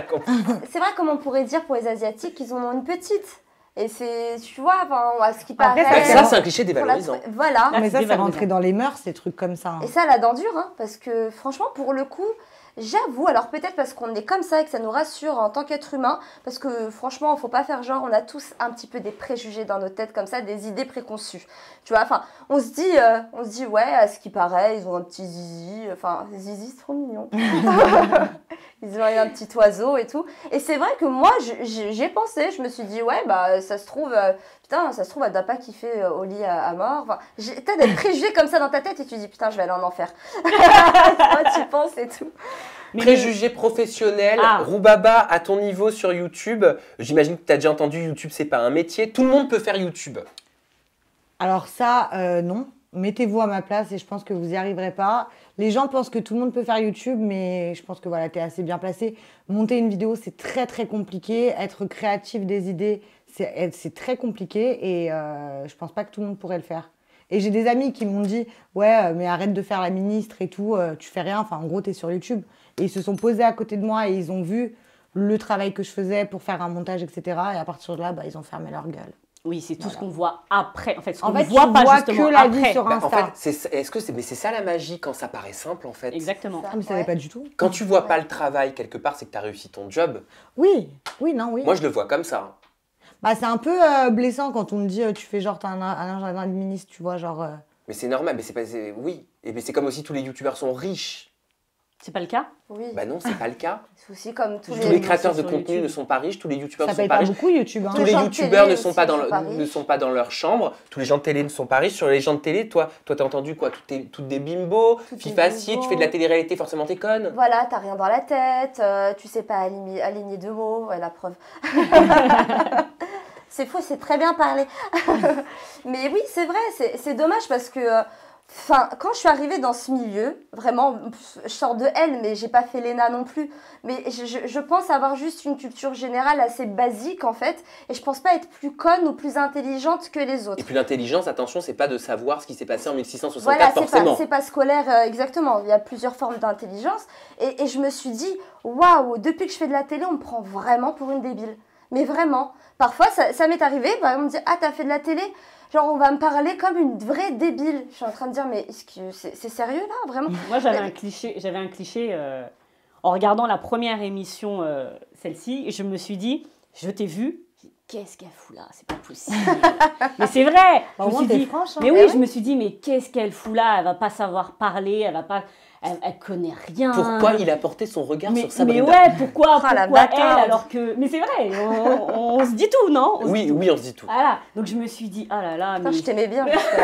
compris. C'est vrai, comme on pourrait dire pour les Asiatiques, ils en ont une petite. Et c'est, tu vois, enfin, ce qui paraît... Après, ça, c'est un cliché dévalorisant. Voilà. Non, mais ça, c'est rentré dans les mœurs, ces trucs comme ça. Hein. Et ça, la dent dure, hein, parce que franchement, pour le coup, j'avoue, alors peut-être parce qu'on est comme ça et que ça nous rassure en tant qu'être humain, parce que franchement, il ne faut pas faire genre, on a tous un petit peu des préjugés dans nos têtes comme ça, des idées préconçues. Tu vois, enfin, on se dit, euh, on se dit, ouais, à ce qui paraît, ils ont un petit zizi, enfin, zizi, c'est trop mignon. Ils ont eu un petit oiseau et tout. Et c'est vrai que moi, j'ai pensé, je me suis dit, ouais, bah, ça se trouve, euh, putain, ça se trouve, elle doit pas kiffer euh, au lit à, à mort. Enfin, t'as des préjugés comme ça dans ta tête et tu dis, putain, je vais aller en enfer. Moi, tu penses et tout. Mais préjugés mais... professionnels, ah. Roubaba, à ton niveau sur YouTube, j'imagine que t'as déjà entendu, YouTube, c'est pas un métier. Tout le monde peut faire YouTube. Alors ça, euh, non. Mettez-vous à ma place et je pense que vous n'y arriverez pas. Les gens pensent que tout le monde peut faire YouTube, mais je pense que voilà, tu es assez bien placé. Monter une vidéo, c'est très, très compliqué. Être créatif des idées, c'est très compliqué et euh, je pense pas que tout le monde pourrait le faire. Et j'ai des amis qui m'ont dit « Ouais, mais arrête de faire la ministre et tout, euh, tu fais rien. Enfin, en gros, tu es sur YouTube. » Et ils se sont posés à côté de moi et ils ont vu le travail que je faisais pour faire un montage, et cetera. Et à partir de là, bah, ils ont fermé leur gueule. Oui, c'est tout voilà. ce qu'on voit après. En fait, ce qu'on ne voit pas vois justement que la après. Vie sur Insta. Bah, en fait, c'est, est-ce que c'est, mais c'est ça la magie quand ça paraît simple en fait. Exactement. Ça, ah, mais ça n'est ouais. pas du tout. Quand tu vois ouais. pas le travail quelque part, c'est que tu as réussi ton job. Oui, oui, non, oui. Moi, je le vois comme ça. Bah, c'est un peu euh, blessant quand on me dit euh, tu fais genre t'as un, un, un, un ministre, tu vois genre. Euh... Mais c'est normal, mais c'est pas, oui, et mais c'est comme aussi tous les youtubeurs sont riches. C'est pas le cas? Oui. Bah non, c'est pas le cas. C'est aussi comme tous, tous les, les créateurs de contenu YouTube. Ne sont pas riches, tous les youtubeurs ne sont pas riches. Ça paye pas beaucoup YouTube. Hein. Tous les, les youtubeurs ne sont pas dans leur, ne sont pas dans leur chambre. Tous les gens de télé ne sont pas riches. Sur les gens de télé, toi, toi t'as entendu quoi? Toutes tout des bimbos, tout FIFA scié, tu fais de la télé-réalité, forcément t'es conne. Voilà, t'as rien dans la tête, euh, tu sais pas aligner, aligner deux mots, ouais, la preuve. C'est faux, c'est très bien parlé. Mais oui, c'est vrai, c'est dommage parce que. Euh, Enfin, quand je suis arrivée dans ce milieu, vraiment, je sors de L, mais j'ai pas fait l'ENA non plus. Mais je, je, je pense avoir juste une culture générale assez basique, en fait. Et je pense pas être plus conne ou plus intelligente que les autres. Et puis l'intelligence, attention, c'est pas de savoir ce qui s'est passé en mille six cent soixante-quatre, voilà, forcément. Voilà, c'est pas scolaire, euh, exactement. Il y a plusieurs formes d'intelligence. Et, et je me suis dit, waouh, depuis que je fais de la télé, on me prend vraiment pour une débile. Mais vraiment. Parfois, ça, ça m'est arrivé, bah, on me dit, ah, t'as fait de la télé ? Genre, on va me parler comme une vraie débile. Je suis en train de dire, mais est-ce que c'est sérieux, là, vraiment? Moi, j'avais un cliché. J'avais un cliché euh, en regardant la première émission, euh, celle-ci, je me suis dit, je t'ai vu. Qu'est-ce qu'elle fout là? C'est pas possible. Mais c'est vrai. Bah, je me suis dit, franche, hein, mais oui, ouais. je me suis dit, mais qu'est-ce qu'elle fout là? Elle va pas savoir parler, elle va pas... Elle, elle connaît rien. Pourquoi il a porté son regard mais, sur Sabrina? Mais ouais, pourquoi, pourquoi ah, la elle alors que... Mais c'est vrai, on, on, on se dit tout, non on Oui, oui, tout. on se dit tout. Voilà, donc je me suis dit, ah là là... Attends, mais... je t'aimais bien. Parce que...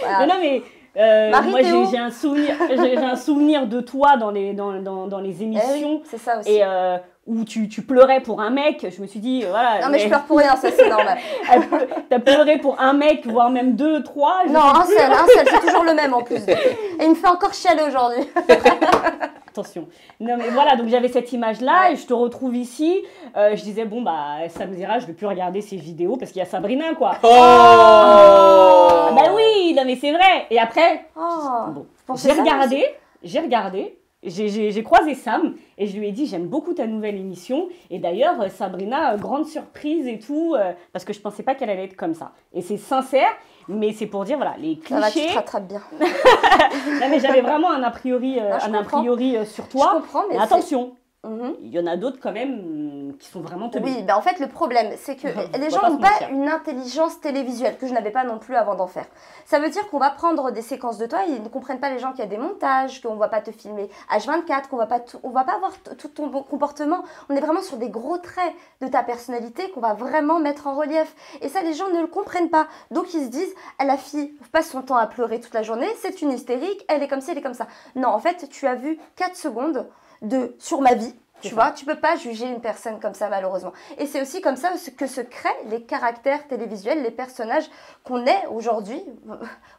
voilà. Mais non, mais Euh, Marie, moi, j'ai un souvenir, j'ai un souvenir de toi dans les dans, dans, dans les émissions. Eh oui, c'est ça aussi. Et euh, où tu, tu pleurais pour un mec. Je me suis dit voilà. Non mais, mais... je pleure pour rien, ça c'est normal. T'as pleuré pour un mec, voire même deux, trois. Non, un seul, un seul, c'est toujours le même en plus. Et il me fait encore chialer aujourd'hui. Attention. Non mais voilà, donc j'avais cette image-là, ouais. Et je te retrouve ici. Euh, je disais, bon, bah, Sam Zirah, je ne vais plus regarder ses vidéos parce qu'il y a Sabrina, quoi. Oh, oh. Bah oui, non mais c'est vrai. Et après, oh. Bon, j'ai regardé, j'ai regardé, j'ai croisé Sam et je lui ai dit, j'aime beaucoup ta nouvelle émission. Et d'ailleurs, Sabrina, grande surprise et tout, euh, parce que je ne pensais pas qu'elle allait être comme ça. Et c'est sincère. Mais c'est pour dire, voilà, les clichés... Ça va, tu te rattrapes bien. Non, mais j'avais vraiment un a priori, euh, non, un a priori euh, sur toi. Je comprends, mais, mais attention, mm-hmm. Il y en a d'autres quand même qui sont vraiment... Tenues. Oui, bah en fait, le problème, c'est que non, les gens n'ont pas, pas une intelligence télévisuelle, que je n'avais pas non plus avant d'en faire. Ça veut dire qu'on va prendre des séquences de toi, et ils ne comprennent pas les gens qu'il y a des montages, qu'on ne va pas te filmer H vingt-quatre, qu'on ne va pas avoir tout ton bon comportement. On est vraiment sur des gros traits de ta personnalité qu'on va vraiment mettre en relief. Et ça, les gens ne le comprennent pas. Donc, ils se disent, ah, la fille passe son temps à pleurer toute la journée, c'est une hystérique, elle est comme ci, elle est comme ça. Non, en fait, tu as vu quatre secondes de sur ma vie. Tu vois, tu peux pas juger une personne comme ça, malheureusement. Et c'est aussi comme ça que se créent les caractères télévisuels, les personnages qu'on est aujourd'hui,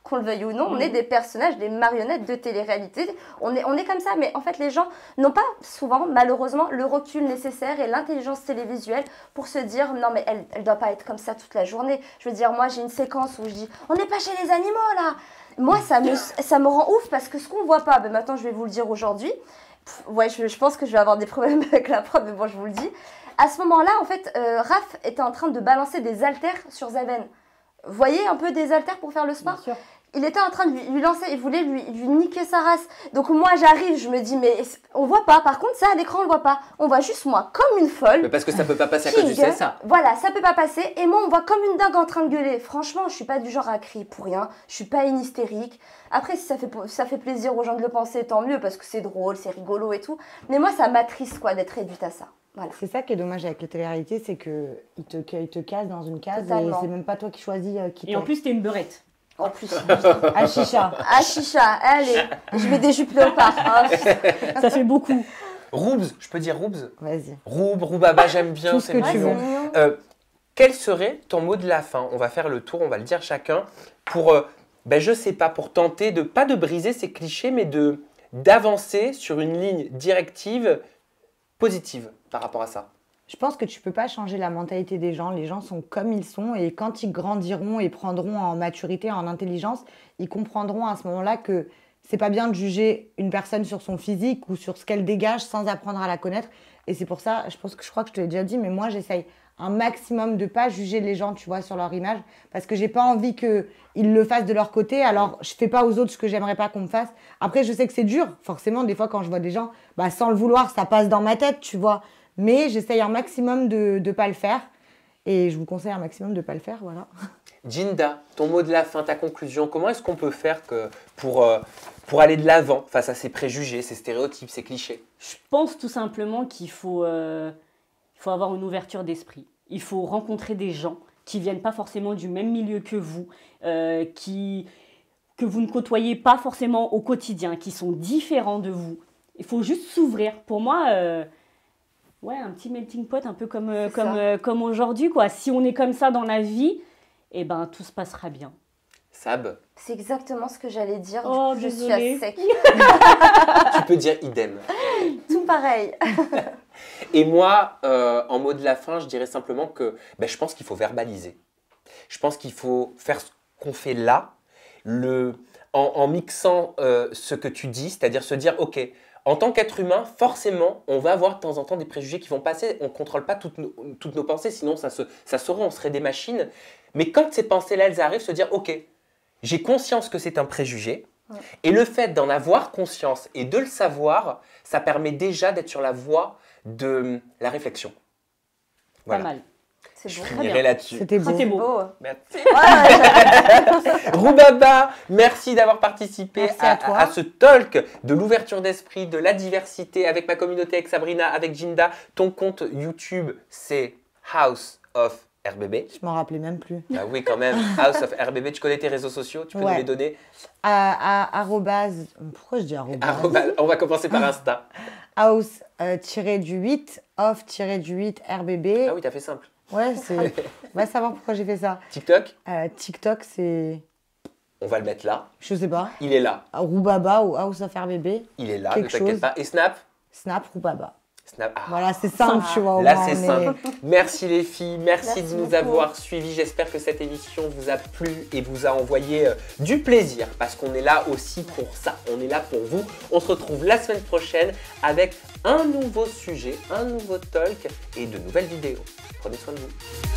qu'on le veuille ou non. Mmh. On est des personnages, des marionnettes de télé-réalité. On est, on est comme ça, mais en fait, les gens n'ont pas souvent, malheureusement, le recul nécessaire et l'intelligence télévisuelle pour se dire, non, mais elle ne doit pas être comme ça toute la journée. Je veux dire, moi, j'ai une séquence où je dis, on n'est pas chez les animaux, là. Moi, ça me, ça me rend ouf parce que ce qu'on voit pas, ben, maintenant, je vais vous le dire aujourd'hui. Pff, ouais, je, je pense que je vais avoir des problèmes avec la prod, mais bon, je vous le dis. À ce moment-là, en fait, euh, Raph était en train de balancer des haltères sur Zaven. Vous voyez un peu des haltères pour faire le sport ? Bien sûr. Il était en train de lui, lui lancer, il voulait lui, lui niquer sa race. Donc moi j'arrive, je me dis mais on voit pas. Par contre ça à l'écran on le voit pas. On voit juste moi comme une folle. Mais parce que ça peut pas passer à cause du C S A. Voilà, ça peut pas passer. Et moi on voit comme une dingue en train de gueuler. Franchement je suis pas du genre à crier pour rien. Je suis pas une hystérique. Après si ça fait, ça fait plaisir aux gens de le penser tant mieux parce que c'est drôle, c'est rigolo et tout. Mais moi ça m'attriste quoi d'être réduite à ça. Voilà. C'est ça qui est dommage avec les téléréalités, c'est que ils te, ils te cassent dans une case. Totalement. Et c'est même pas toi qui choisis qui. Et en plus t'es une beurette. En plus, à chicha. À chicha, allez, je mets des jupes léopard. Hein. Ça fait beaucoup. Roubs, je peux dire Roubs? Vas-y. Roub, Roubaba, j'aime bien. Tout ce que tu veux. Euh, quel serait ton mot de la fin? On va faire le tour, on va le dire chacun. Pour, euh, ben, je sais pas, pour tenter de, pas de briser ces clichés, mais de d'avancer sur une ligne directive positive par rapport à ça. Je pense que tu peux pas changer la mentalité des gens. Les gens sont comme ils sont et quand ils grandiront et prendront en maturité, en intelligence, ils comprendront à ce moment-là que c'est pas bien de juger une personne sur son physique ou sur ce qu'elle dégage sans apprendre à la connaître. Et c'est pour ça, je pense que je crois que je te l'ai déjà dit, mais moi j'essaye un maximum de pas juger les gens, tu vois, sur leur image parce que j'ai pas envie que ils le fassent de leur côté. Alors je fais pas aux autres ce que j'aimerais pas qu'on me fasse. Après je sais que c'est dur, forcément des fois quand je vois des gens, bah sans le vouloir ça passe dans ma tête, tu vois. Mais j'essaye un maximum de ne pas le faire. Et je vous conseille un maximum de ne pas le faire, voilà. Jinda, ton mot de la fin, ta conclusion. Comment est-ce qu'on peut faire que pour, euh, pour aller de l'avant face à ces préjugés, ces stéréotypes, ces clichés? Je pense tout simplement qu'il faut, euh, faut avoir une ouverture d'esprit. Il faut rencontrer des gens qui ne viennent pas forcément du même milieu que vous, euh, qui, que vous ne côtoyez pas forcément au quotidien, qui sont différents de vous. Il faut juste s'ouvrir. Pour moi... Euh, ouais, un petit melting pot, un peu comme, comme, euh, comme aujourd'hui, quoi. Si on est comme ça dans la vie, eh ben, tout se passera bien. Sab. C'est exactement ce que j'allais dire. Oh, je suis à sec. Tu peux dire idem. Tout pareil. Et moi, euh, en mot de la fin, je dirais simplement que ben, je pense qu'il faut verbaliser. Je pense qu'il faut faire ce qu'on fait là, le, en, en mixant euh, ce que tu dis, c'est-à-dire se dire, OK, en tant qu'être humain, forcément, on va avoir de temps en temps des préjugés qui vont passer. On ne contrôle pas toutes nos, toutes nos pensées, sinon ça se, ça serait, on serait des machines. Mais quand ces pensées-là, elles arrivent, se dire « Ok, j'ai conscience que c'est un préjugé. Ouais. » Et le fait d'en avoir conscience et de le savoir, ça permet déjà d'être sur la voie de la réflexion. Voilà. Pas mal. Je finirai là-dessus. C'était beau. C'était beau. Merci. Roubaba, merci d'avoir participé merci à, à, toi. à ce talk de l'ouverture d'esprit, de la diversité avec ma communauté, avec Sabrina, avec Jinda. Ton compte YouTube, c'est House of R B B? Je m'en rappelais même plus. Ah oui, quand même. House of R B B, tu connais tes réseaux sociaux? Tu peux ouais. nous les donner? à, à, arrobase, pourquoi je dis arrobase? Arrobase, on va commencer par Insta. House euh, tiré du huit, off tiré du huit, R B B. Ah oui, t'as fait simple. Ouais, c'est... on va savoir pourquoi j'ai fait ça. TikTok? euh, TikTok, c'est... On va le mettre là. Je sais pas. Il est là. Roubaba ou House of R B B. Il est là, ne t'inquiète pas. Et Snap? Snap, Roubaba. Snap. Ah. Voilà, c'est simple, ah. tu vois. Là, c'est simple. Est... Merci les filles, merci, merci de nous beaucoup. avoir suivis. J'espère que cette émission vous a plu et vous a envoyé euh, du plaisir parce qu'on est là aussi pour ça. On est là pour vous. On se retrouve la semaine prochaine avec un nouveau sujet, un nouveau talk et de nouvelles vidéos. Prenez soin de vous.